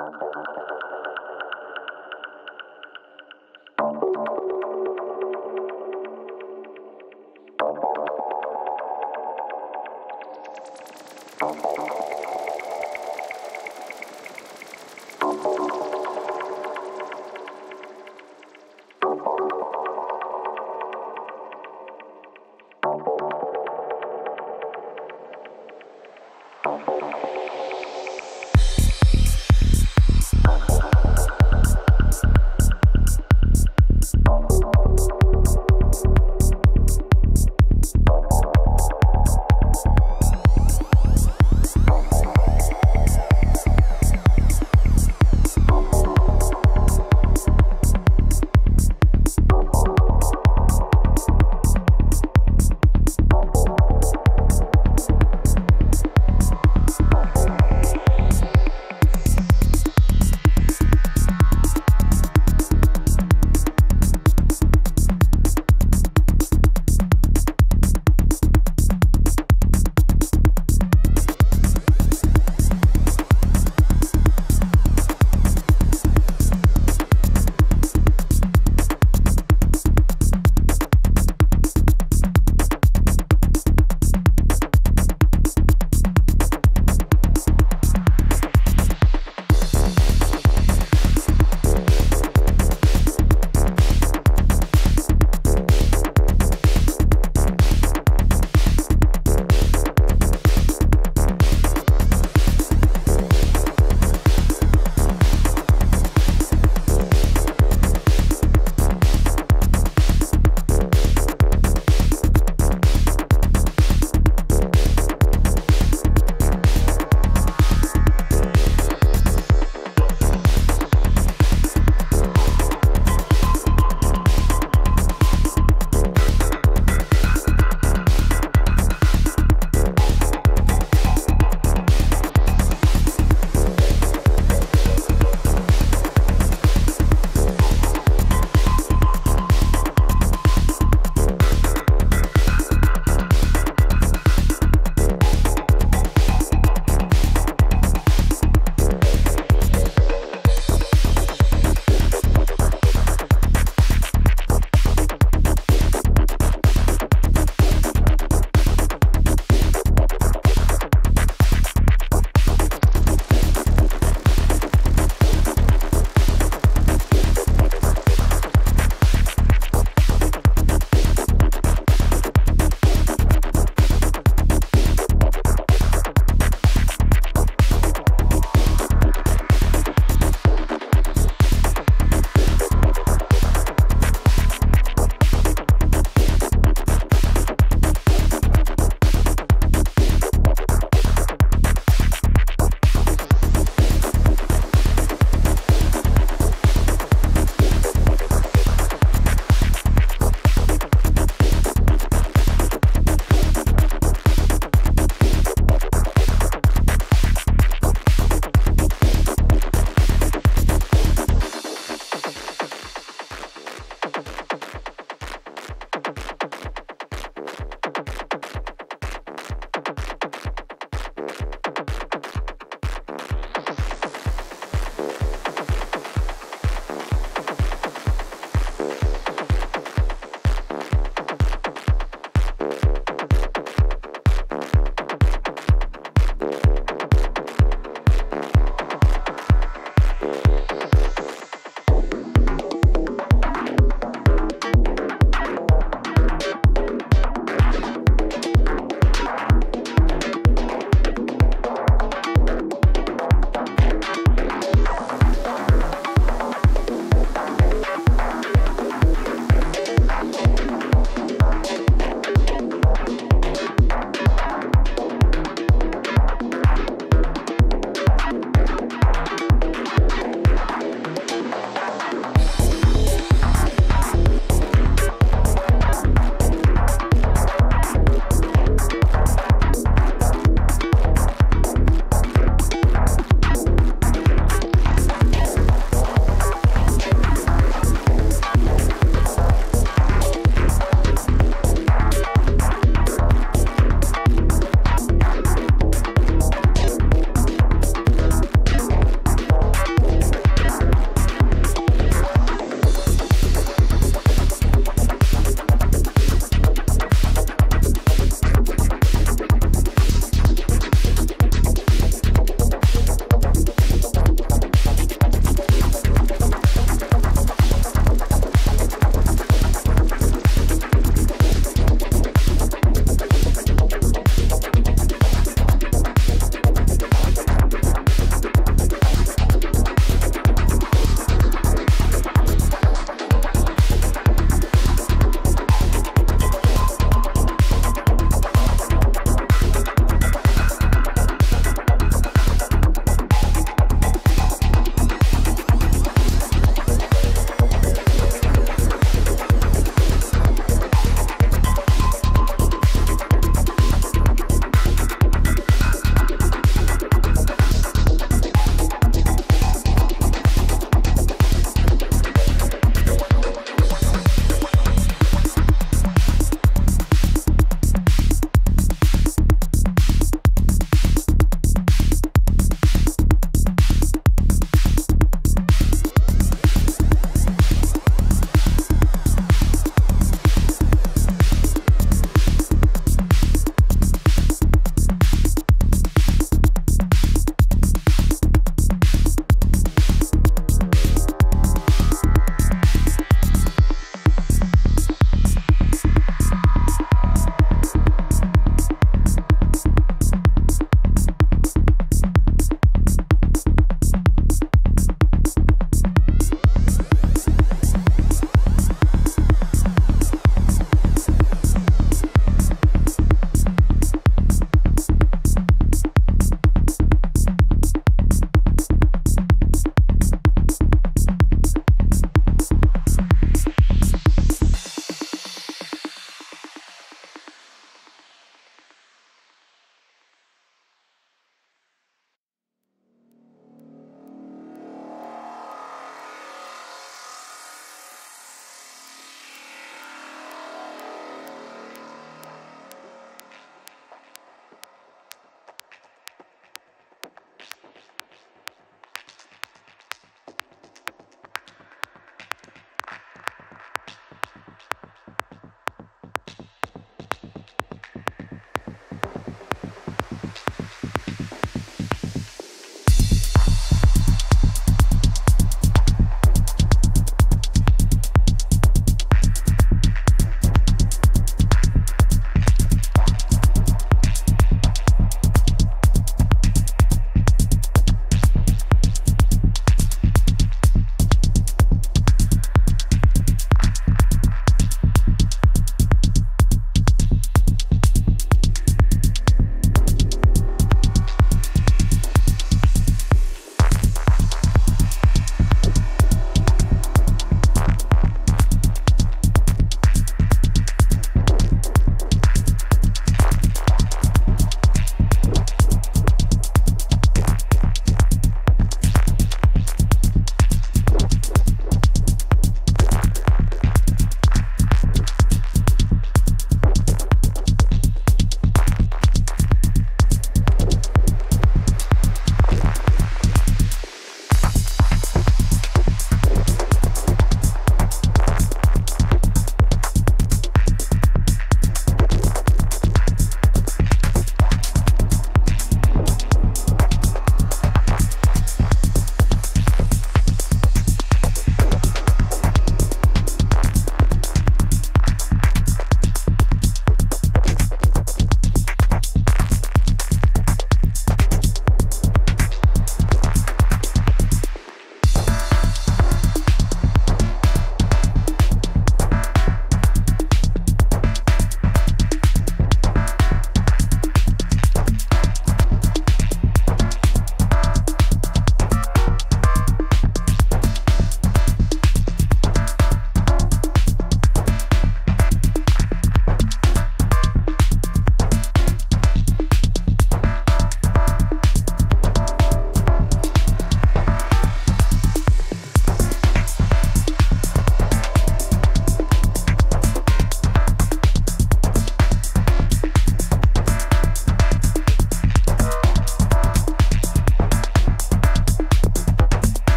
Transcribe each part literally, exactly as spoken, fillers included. Oh.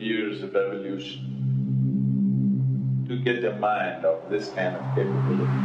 of years of evolution to get the mind of this kind of capability.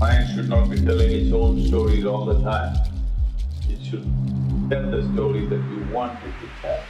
Science should not be telling its own stories all the time. It should tell the story that you want it to tell.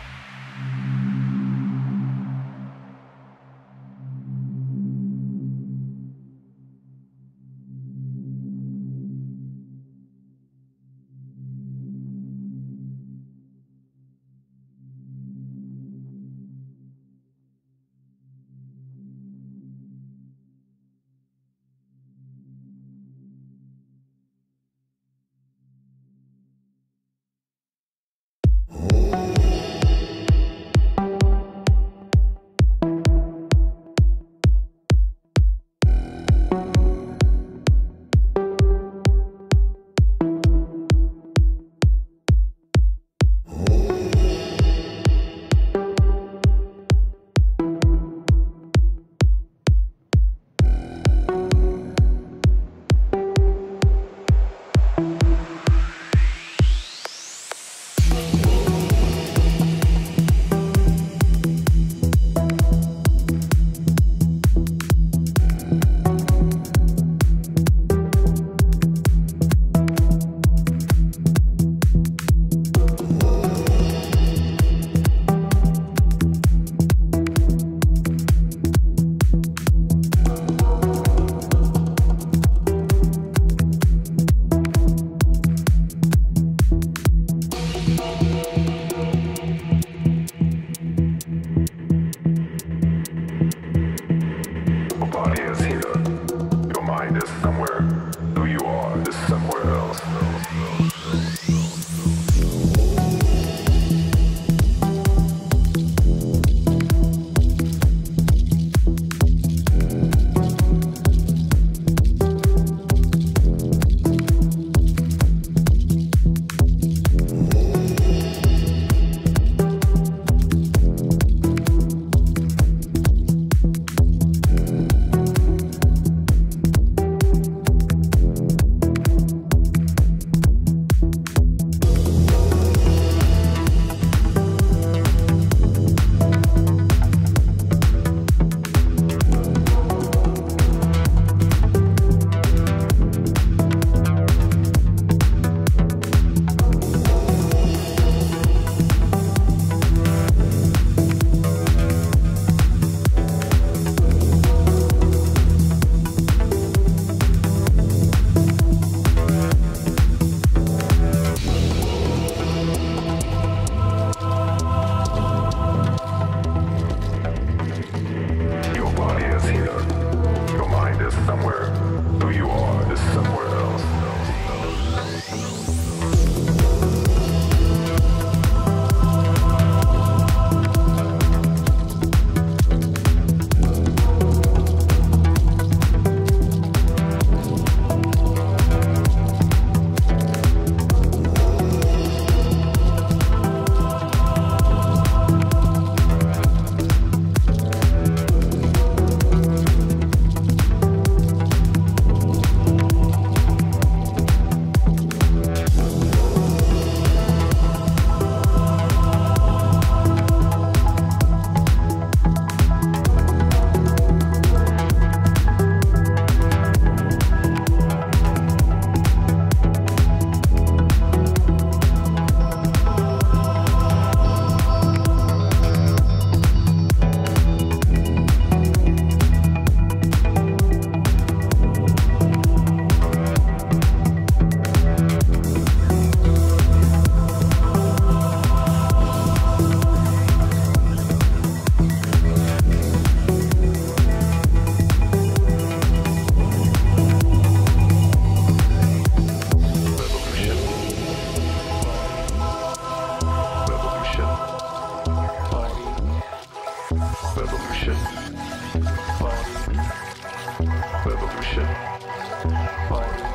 Revolution.